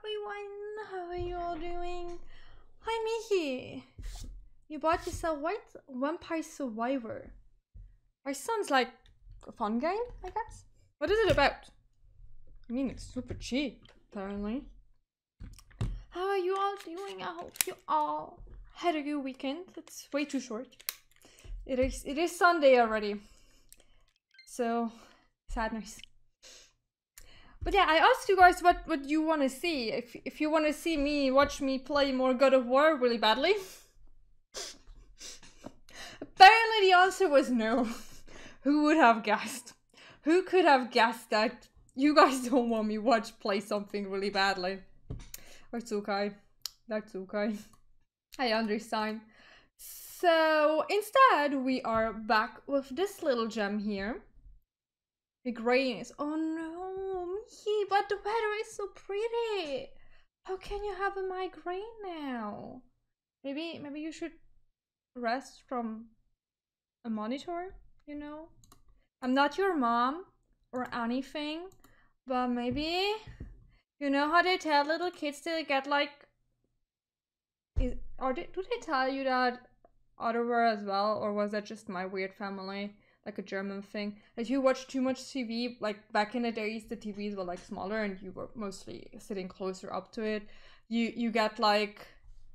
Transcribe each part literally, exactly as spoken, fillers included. everyone, how are you all doing? Hi Mihi! You bought yourself what? Vampire Survivor. That sounds like a fun game, I guess. What is it about? I mean, it's super cheap, apparently. How are you all doing? I hope you all had a good weekend. It's way too short. It is, it is Sunday already. So, sadness. But yeah, I asked you guys what, what you want to see. If, if you want to see me, watch me play more God of War really badly. Apparently the answer was no. Who would have guessed? Who could have guessed that you guys don't want me watch play something really badly? It's okay. That's okay. I understand. So instead, we are back with this little gem here. The grayness. Oh no, Mihi, but the weather is so pretty. How can you have a migraine now? Maybe, maybe you should rest from a monitor, you know? I'm not your mom or anything, but maybe... You know how they tell little kids to get like... Is, are they, do they tell you that otherwhere as well? Or was that just my weird family? Like a German thing? If you watch too much T V, like back in the days the T Vs were like smaller and you were mostly sitting closer up to it. You, you get like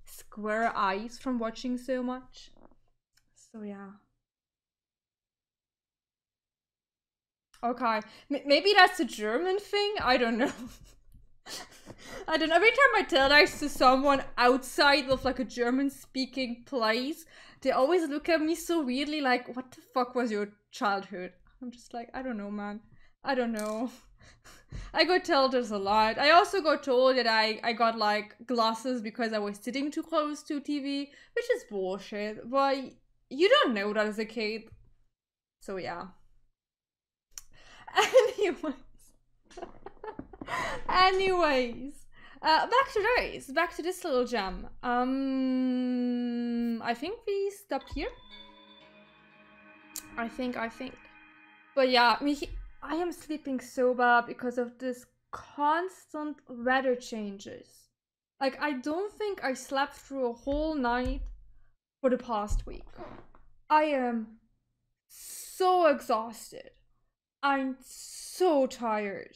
square eyes from watching so much. So yeah. Okay, M- maybe that's a German thing? I don't know. I don't know, every time I tell that to someone outside of like a German speaking place, they always look at me so weirdly like, what the fuck was your childhood? I'm just like, I don't know, man. I don't know. I got told there's a lot. I also got told that I, I got like glasses because I was sitting too close to T V, which is bullshit, but you don't know that as a kid. So yeah. Anyway. Anyways, uh, back to this, back to this little gem. Um, I think we stopped here. I think, I think. But yeah, Mihi, I am sleeping so bad because of this constant weather changes. Like, I don't think I slept through a whole night for the past week. I am so exhausted. I'm so tired.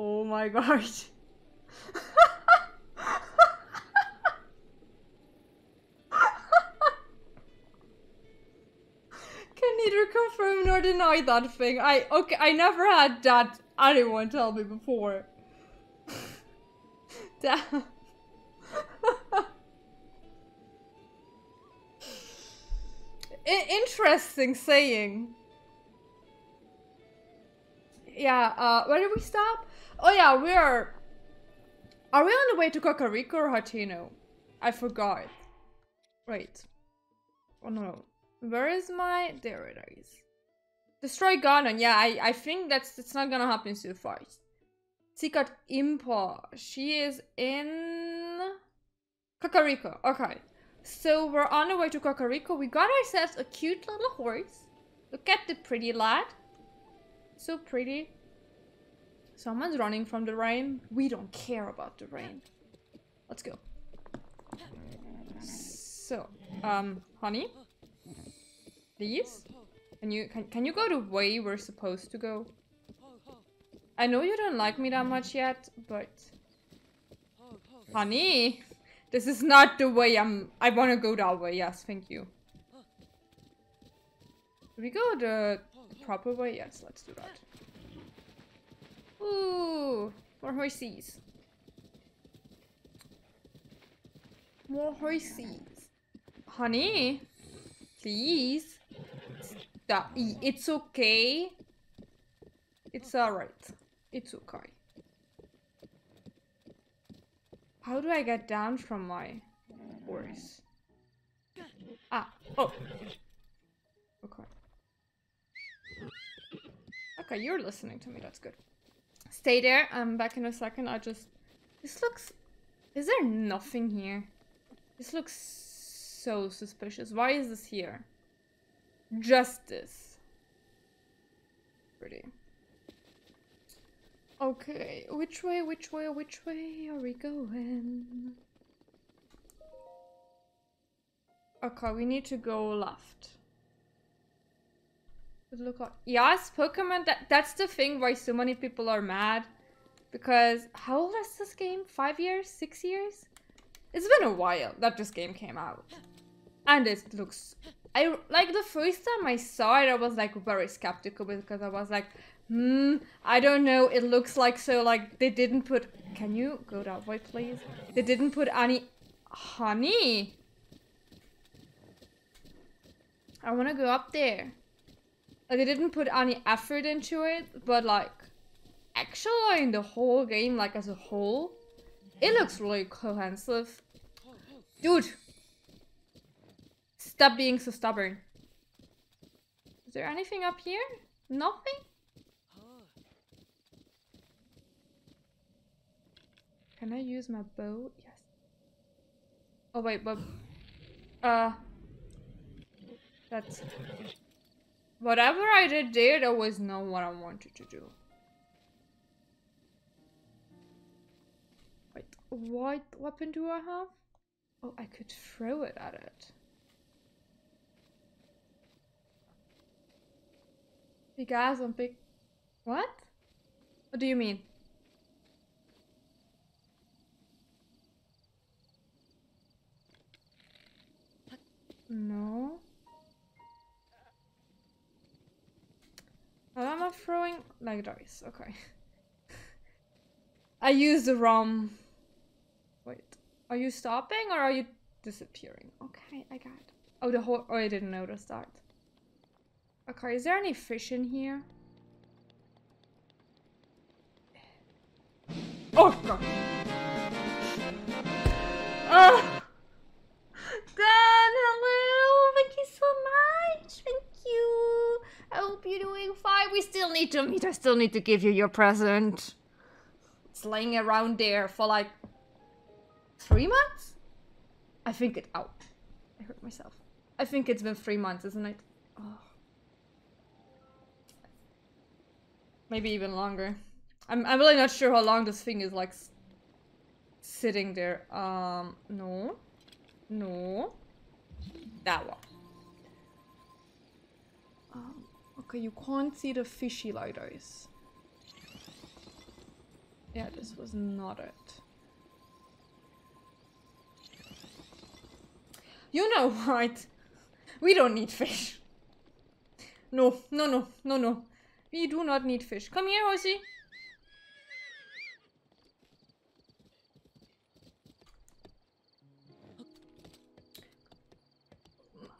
Oh my god. Can neither confirm nor deny that thing. I okay, I never had that anyone tell me before. Damn. Interesting saying. Yeah, uh, where did we stop? Oh yeah, we are... Are we on the way to Kakariko or Hateno? I forgot. Wait. Oh no. Where is my... There it is. Destroy Ganon. Yeah, I, I think that's, that's not gonna happen so fast. Seek out Impa. She is in... Kakariko. Okay. So we're on the way to Kakariko. We got ourselves a cute little horse. Look at the pretty lad. So pretty. Someone's running from the rain. We don't care about the rain. Let's go. So, um, honey, please, can you can can you go the way we're supposed to go? I know you don't like me that much yet, but honey, this is not the way I'm. I want to go that way. Yes, thank you. Do we go the proper way? Yes, let's do that. Ooh, more horses. More horses. Honey, please. Stop. It's okay. It's alright. It's okay. How do I get down from my horse? Ah, oh. Okay. Okay, you're listening to me. That's good. Stay there, I'm back in a second. I just... This looks... Is there nothing here? This looks so suspicious. Why is this here? Just this. Pretty. Okay, which way, which way, which way are we going? Okay, we need to go left. Look up. Yes, Pokemon, that, that's the thing why so many people are mad. Because, how old is this game? Five years? Six years? It's been a while that this game came out. And it looks... I like, the first time I saw it, I was, like, very skeptical because I was like, hmm, I don't know, it looks like so, like, they didn't put... Can you go that way, please? They didn't put any... Honey! I want to go up there. Like, they didn't put any effort into it, but, like, actually, in the whole game, like, as a whole, it looks really cohesive. Dude! Stop being so stubborn. Is there anything up here? Nothing? Can I use my bow? Yes. Oh, wait, but... Uh... That's... Whatever I did there, that was not what I wanted to do. Wait, what weapon do I have? Oh, I could throw it at it. You guys on big... What? What do you mean? No. I'm not throwing like dice. Okay. I used the wrong. Wait. Are you stopping or are you disappearing? Okay, I got it. Oh, the whole. Oh, I didn't notice that. Okay, is there any fish in here? Oh god. Oh. Dan, hello! Thank you so much! Thank you! I hope you're doing fine. We still need to meet. I still need to give you your present. It's laying around there for like... Three months? I think it... Ow. I hurt myself. I think it's been three months, isn't it? Oh. Maybe even longer. I'm, I'm really not sure how long this thing is like... Sitting there. Um, no. No, that one. Um, okay, you can't see the fishy lighters. Yeah, this was not it. You know what? We don't need fish. No, no, no, no, no. We do not need fish. Come here, Hoshi.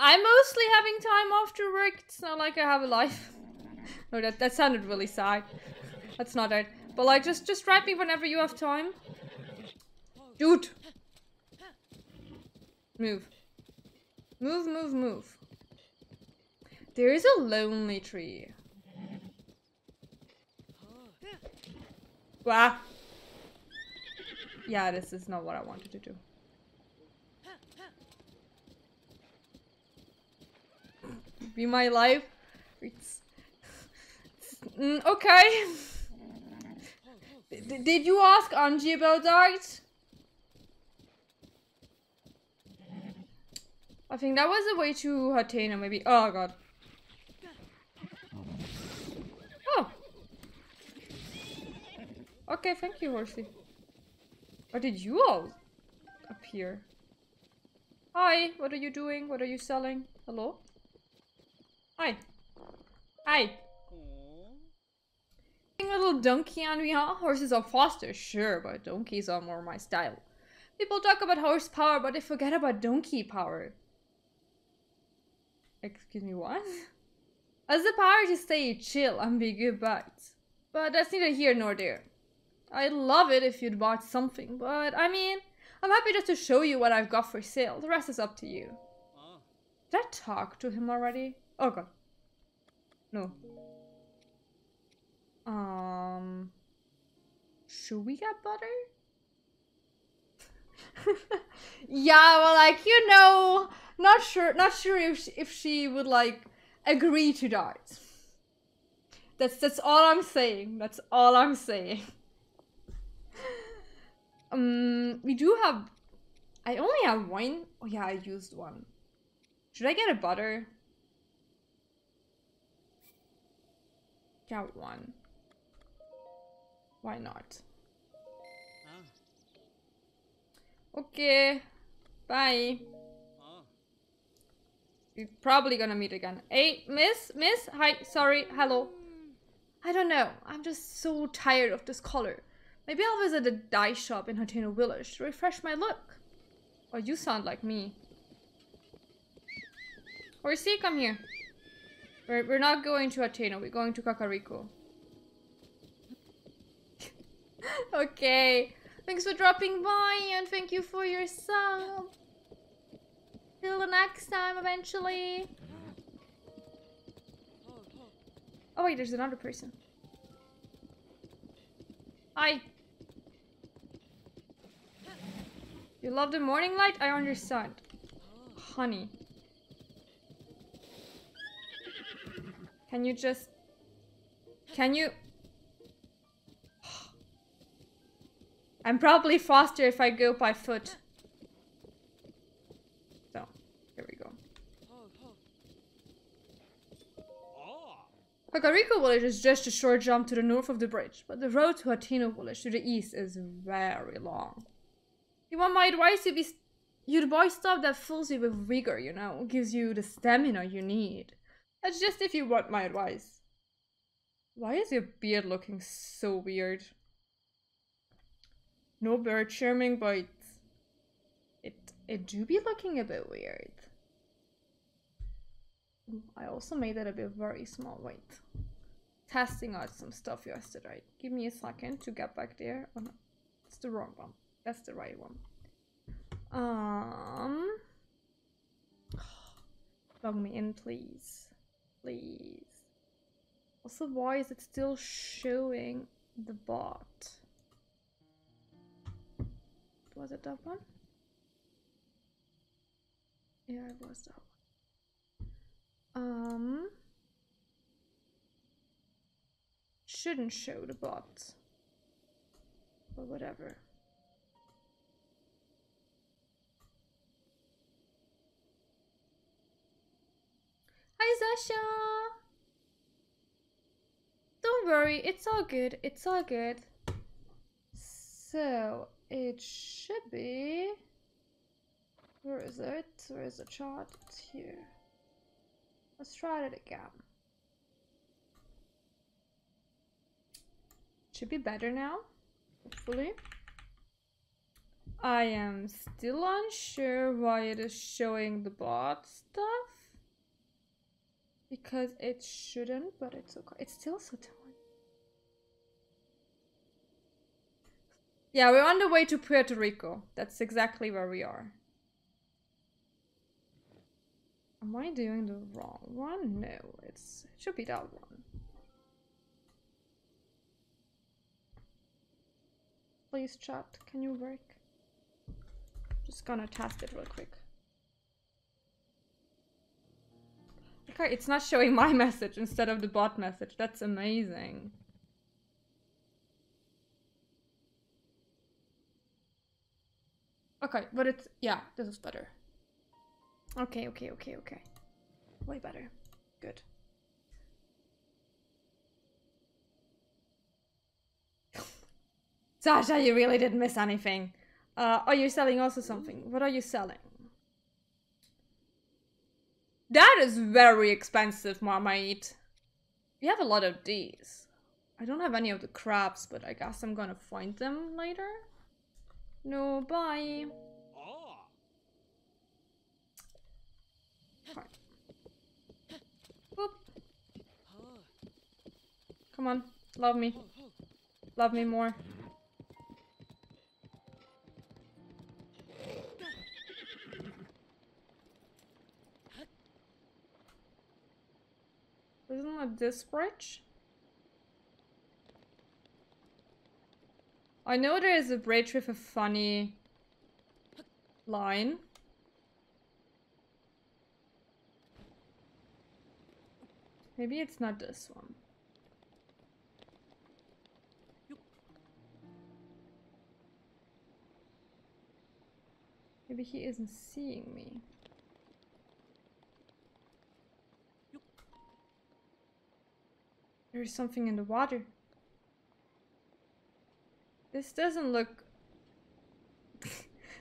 I'm mostly having time after work. It's not like I have a life. No, that, that sounded really sad. That's not it. But like, just, just write me whenever you have time. Dude! Move. Move, move, move. There is a lonely tree. Wow. Yeah, this is not what I wanted to do. Be my life. It's, mm, okay. D did you ask Angie about that? I think that was the way to Hateno, maybe. Oh god. Oh. Okay, thank you, Horsey. Or did you all appear? Hi. What are you doing? What are you selling? Hello. Hi. Hi. Aww. Little donkey on me, huh? Horses are faster, sure, but donkeys are more my style. People talk about horsepower, but they forget about donkey power. Excuse me, what? As the power to stay chill and be good bites. But that's neither here nor there. I'd love it if you'd bought something, but I mean, I'm happy just to show you what I've got for sale. The rest is up to you. Uh. Did I talk to him already? Oh god. No. Um. Should we get butter? Yeah, well, like, you know, not sure, not sure if she, if she would like agree to that. That's that's all I'm saying. That's all I'm saying. um, we do have. I only have one. Oh yeah, I used one. Should I get a butter? Got one. Why not? Huh? Okay. Bye. Huh? We're probably gonna meet again. Hey, miss, miss, hi, sorry, hello. I don't know. I'm just so tired of this color. Maybe I'll visit a dye shop in Hateno Village to refresh my look. Or you sound like me. Horsey, come here. We're, we're not going to Hateno. We're going to Kakariko. Okay. Thanks for dropping by and thank you for your sub. Till the next time, eventually. Oh wait, there's another person. Hi. You love the morning light? I understand. Honey. Can you just... Can you... I'm probably faster if I go by foot. So, here we go. Kakariko Village is just a short jump to the north of the bridge, but the road to Hateno Village to the east is very long. You want my advice? You'd, be st you'd buy stuff that fills you with vigor, you know, gives you the stamina you need. That's just if you want my advice. Why is your beard looking so weird? No bird charming, but it, it do be looking a bit weird. I also made that a bit very small, wait. Testing out some stuff yesterday. Give me a second to get back there. Oh no, it's the wrong one. That's the right one. Um, log me in, please. Please. Also, why is it still showing the bot? Was it that one? Yeah, it was that one. Um, shouldn't show the bots, but whatever. Hi, Sasha! Don't worry, it's all good, it's all good. So, it should be... Where is it? Where is the chart? It's here. Let's try it again. Should be better now, hopefully. I am still unsure why it is showing the bot stuff. Because it shouldn't, but it's okay. It's still so telling. Yeah, we're on the way to Puerto Rico. That's exactly where we are. Am I doing the wrong one? No, it's, it should be that one. Please chat, can you work? Just gonna test it real quick. Okay, it's not showing my message instead of the bot message. That's amazing. Okay, but it's, yeah, this is better. Okay, okay, okay, okay. Way better. Good. Sasha, you really didn't miss anything. Uh, oh, you're selling also something. What are you selling? That is very expensive, Marmite. We have a lot of these. I don't have any of the crabs, but I guess I'm gonna find them later. No, bye. Boop. Come on, love me. Love me more. Isn't that this bridge? I know there is a bridge with a funny line. Maybe it's not this one. Maybe he isn't seeing me. There's something in the water. This doesn't look...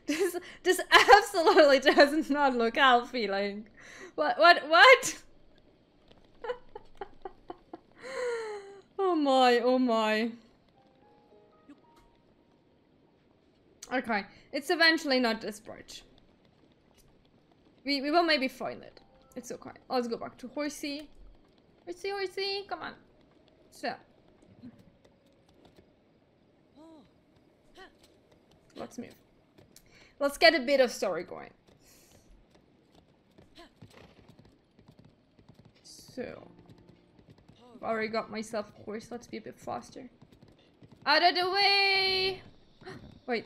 this this absolutely does not look healthy, like... What, what, what? Oh my, oh my. Okay, it's eventually not this bridge. We, we will maybe find it. It's okay. Let's go back to Horsey. Horsey, Horsey, come on. So. Let's move. Let's get a bit of story going. So. I've already got myself a horse. Let's be a bit faster. Out of the way! Wait.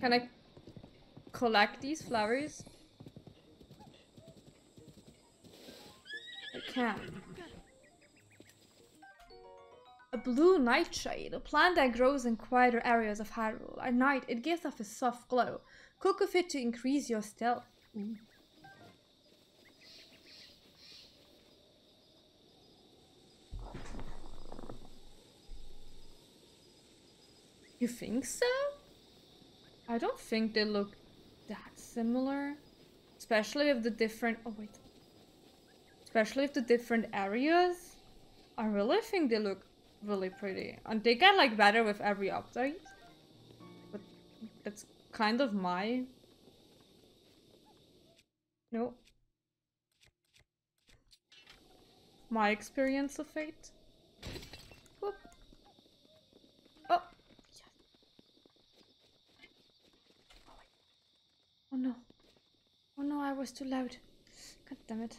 Can I collect these flowers? I can. A blue nightshade, a plant that grows in quieter areas of Hyrule. At night, it gives off a soft glow. Cook with it to increase your stealth. Ooh. You think so? I don't think they look that similar, especially with the different... Oh wait, especially with the different areas. I really think they look really pretty, and they get like better with every update. But that's kind of my... no, my experience of fate. Whoop. Oh. Oh no. Oh no, I was too loud. God damn it.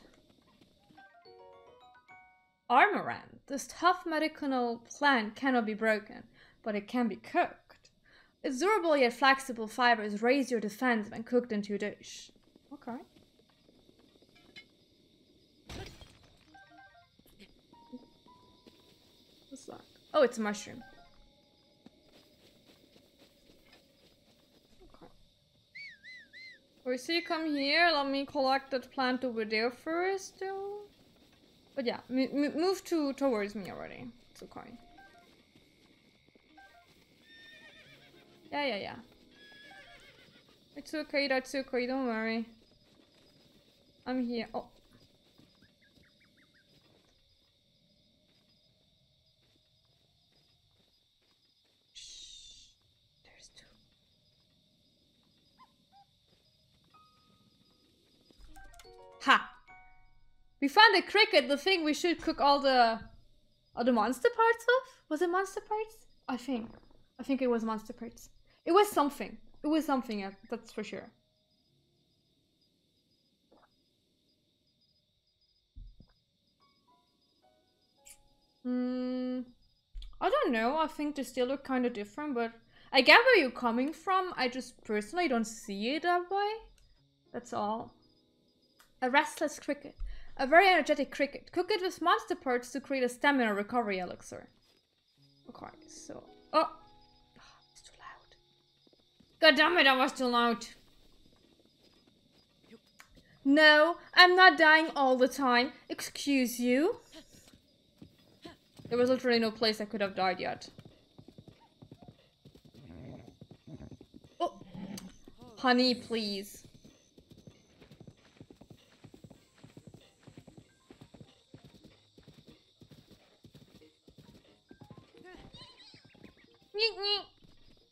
Armorant. This tough medicinal plant cannot be broken, but it can be cooked. Its durable yet flexible fibers raise your defense when cooked into a dish. Okay. What's that? Oh, it's a mushroom. Or see, come here, let me collect that plant over there first, though. But yeah, m m move to towards me already. It's okay. Yeah, yeah, yeah. It's okay, that's okay, don't worry. I'm here. Oh. Ha! We found a cricket, the thing we should cook all the... all the monster parts of? Was it monster parts? I think. I think it was monster parts. It was something. It was something, that's for sure. Hmm... I don't know, I think they still look kind of different, but... I get where you're coming from, I just personally don't see it that way. That's all. A restless cricket. A very energetic cricket. Cook it with monster parts to create a stamina recovery elixir. Okay, so... Oh! Oh, it's too loud. God damn it, I was too loud. No, I'm not dying all the time. Excuse you. There was literally no place I could have died yet. Oh! Honey, please.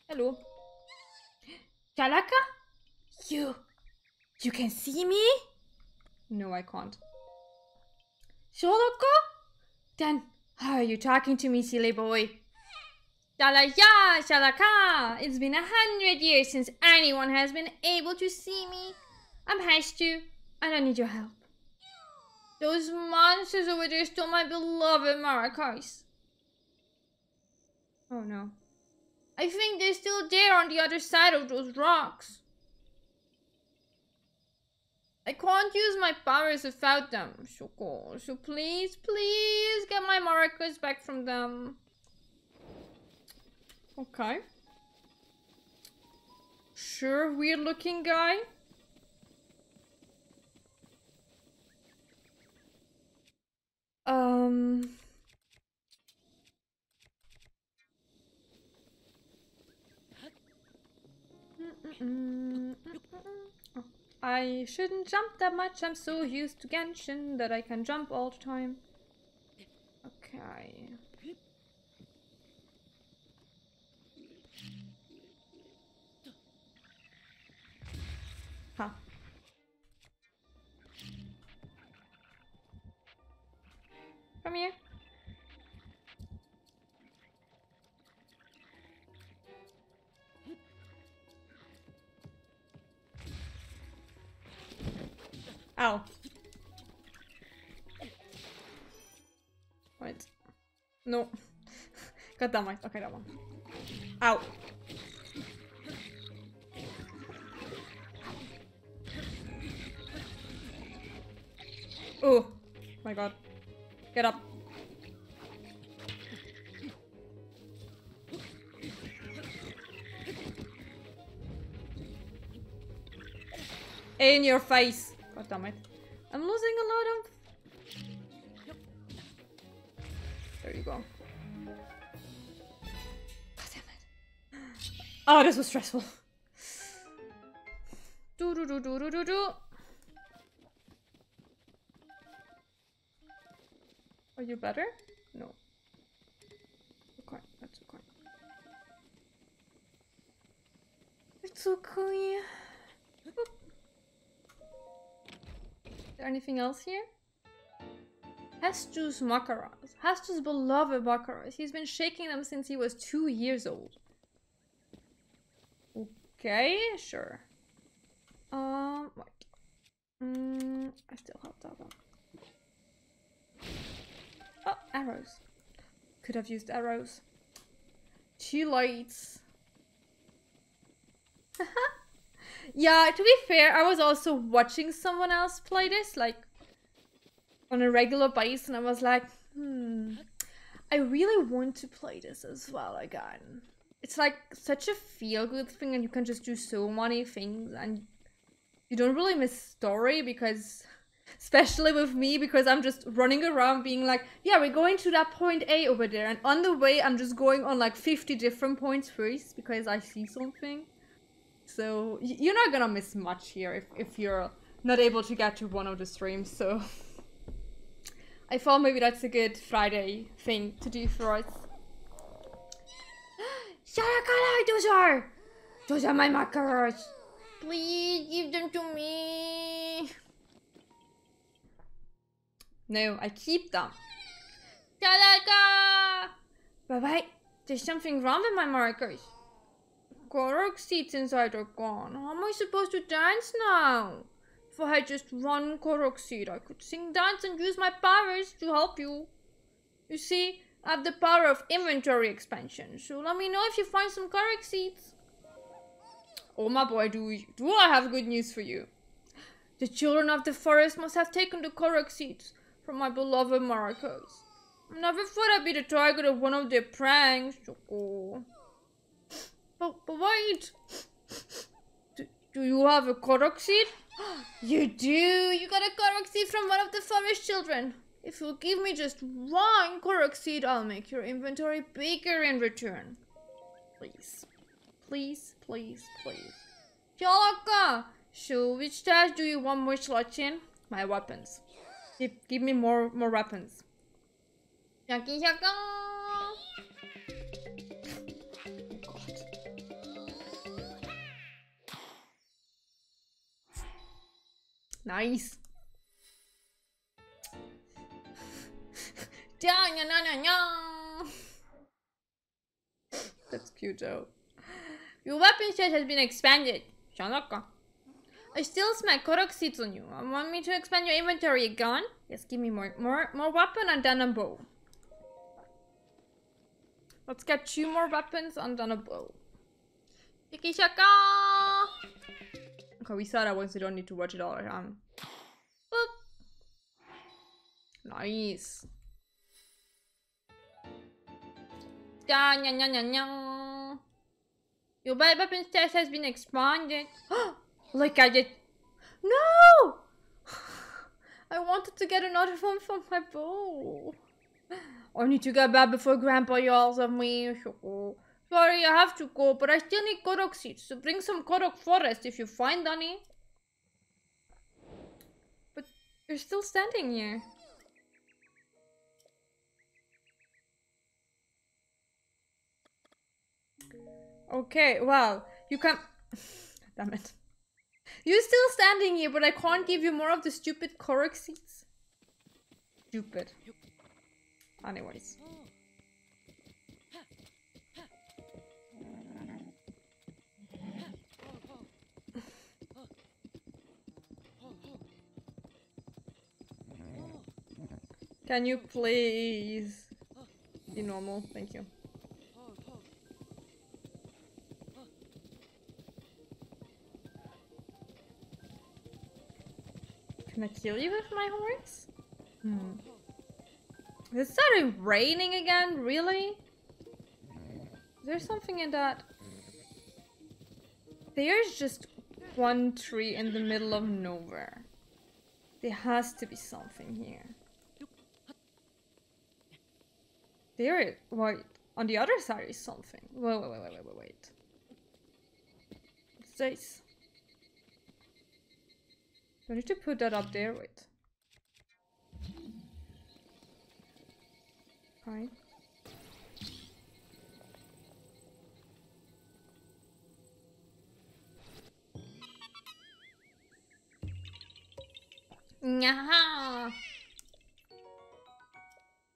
Hello. Chalaka? You... you can see me? No, I can't. Sholoko? Then, how are you talking to me, silly boy? Chalaya, Chalaka! It's been a hundred years since anyone has been able to see me. I'm Hestu, and I need your help. Those monsters over there stole my beloved Maracas. Oh no. I think they're still there on the other side of those rocks. I can't use my powers without them, Shoko. So please, please get my maracas back from them. Okay. Sure, weird looking guy. Um... Mm-mm-mm. Oh, I shouldn't jump that much. I'm so used to Genshin that I can jump all the time. Okay. Huh. Come here. Ow. Wait. No. God damn it. Okay, that one. Ow. Oh my god. Get up. In your face. God damn it. I'm losing a lot of... There you go. God damn it. Oh, this was stressful. Do do do do do do do. Are you better? No. Okay, that's okay. It's okay. Oop. Is there anything else here? Hestu's macaras. Hestu's beloved macaras. He's been shaking them since he was two years old. Okay, sure. Um, wait. Mm, I still have that one. Oh, arrows. Could have used arrows. Two lights. Yeah, to be fair, I was also watching someone else play this, like, on a regular basis, and I was like, hmm, I really want to play this as well again. It's like such a feel-good thing, and you can just do so many things, and you don't really miss story, because, especially with me, because I'm just running around being like, yeah, we're going to that point A over there, and on the way, I'm just going on like fifty different points first, because I see something. So, you're not gonna miss much here if, if you're not able to get to one of the streams, so... I thought maybe that's a good Friday thing to do for us. Those are! Those are my macaros! Please give them to me! No, I keep them. Bye bye! There's something wrong with my markers. Korok seeds inside are gone. How am I supposed to dance now? If I had just one Korok seed, I could sing, dance, and use my powers to help you. You see, I have the power of inventory expansion, so let me know if you find some Korok seeds. Oh my boy, do, do I have good news for you. The children of the forest must have taken the Korok seeds from my beloved Maracos. I never thought I'd be the target of one of their pranks. Oh. But, but wait, do, do you have a Korok seed? You do, you got a Korok seed from one of the forest children. If you'll give me just one Korok seed, I'll make your inventory bigger in return. Please, please, please, please. Yolaka, so which task do you want more slots in? My weapons. Give, give me more, more weapons. Yaki yaka. Nice. That's cute though. Your weapon set has been expanded. Shanaka. I still smell Korok seeds on you. I want me to expand your inventory again? Yes, give me more more more weapon and then a bow. Let's get two more weapons and then a bow. Shikishaka! Okay, we saw that once, you don't need to watch it all the time. Boop. Nice. Da, nya, nya, nya, nya. Your bad weapon test has been expanded. Look at it. No! I wanted to get another one from my bow. I need to get back before Grandpa yells at me. Sorry, I have to go, but I still need Korok seeds, so bring some Korok forest if you find any. But you're still standing here. Okay, well, you can... Damn it. You're still standing here, but I can't give you more of the stupid Korok seeds. Stupid. Anyways. Can you please be normal? Thank you. Can I kill you with my horse? Hmm. It started raining again? Really? Is there something in that? There's just one tree in the middle of nowhere. There has to be something here. There is... Wait, on the other side is something. Wait, wait, wait, wait, wait, wait. What's this? Do I need to put that up there? Wait. Right. Nyaha.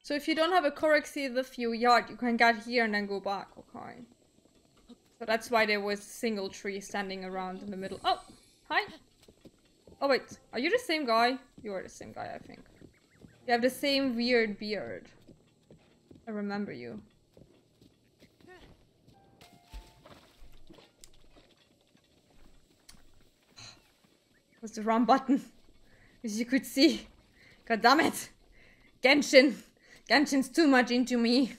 So if you don't have a Korok seed with your yard, you can get here and then go back, okay? So that's why there was a single tree standing around in the middle. Oh, hi. Oh wait, are you the same guy? You are the same guy, I think. You have the same weird beard. I remember you. It was the wrong button, as you could see. God damn it! Genshin! Genshin's too much into me.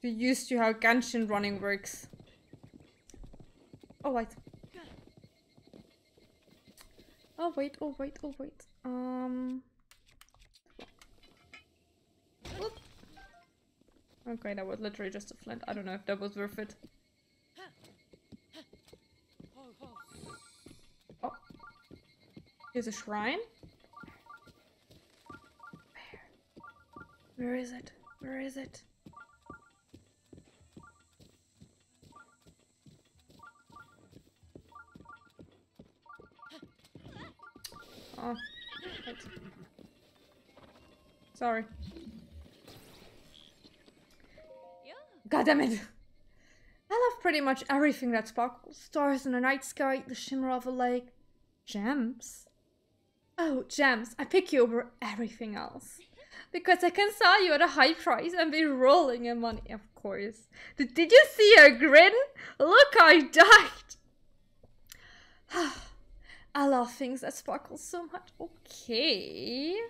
You're used to how Genshin running works. Oh wait. Oh wait, oh wait, oh wait. Um... Oop. Okay, that was literally just a flint. I don't know if that was worth it. Oh. Here's a shrine. Where? Where is it? Where is it? Oh. Right. Sorry. God damn it! I love pretty much everything that sparkles. Stars in the night sky, the shimmer of a lake. Gems? Oh, gems. I pick you over everything else. Because I can sell you at a high price and be rolling in money. Of course. Did, did you see her grin? Look, I died! I love things that sparkle so much. Okay.